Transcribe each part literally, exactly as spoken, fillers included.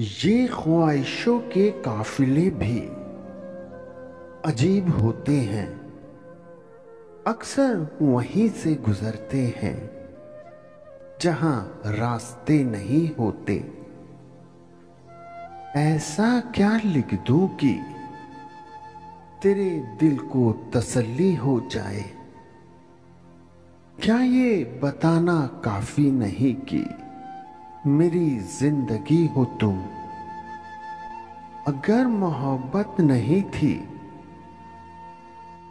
ये ख्वाहिशों के काफिले भी अजीब होते हैं, अक्सर वहीं से गुजरते हैं जहां रास्ते नहीं होते। ऐसा क्या लिख दूं कि तेरे दिल को तसल्ली हो जाए? क्या ये बताना काफी नहीं कि मेरी जिंदगी हो तुम? अगर मोहब्बत नहीं थी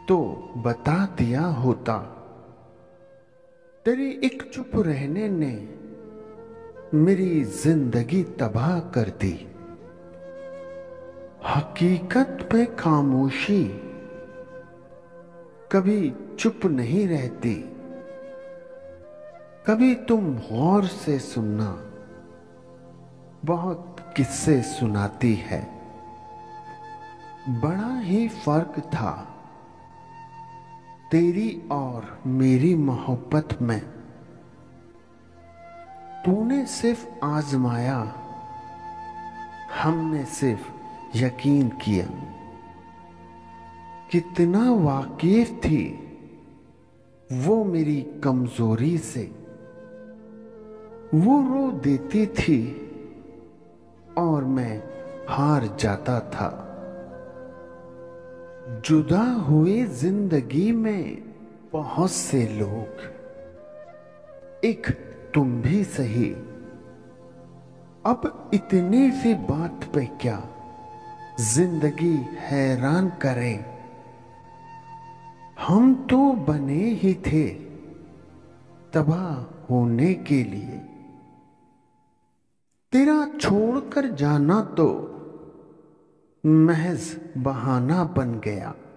तो बता दिया होता, तेरे एक चुप रहने ने मेरी जिंदगी तबाह कर दी। हकीकत पे खामोशी कभी चुप नहीं रहती, कभी तुम गौर से सुनना बहुत किस्से सुनाती है। बड़ा ही फर्क था तेरी और मेरी मोहब्बत में, तूने सिर्फ आजमाया, हमने सिर्फ यकीन किया। कितना वाकिफ थी वो मेरी कमजोरी से, वो रो देती थी और मैं हार जाता था। जुदा हुए जिंदगी में बहुत से लोग, एक तुम भी सही, अब इतने सी बात पे क्या जिंदगी हैरान करें। हम तो बने ही थे तबाह होने के लिए, तेरा छोड़कर जाना तो महज बहाना बन गया।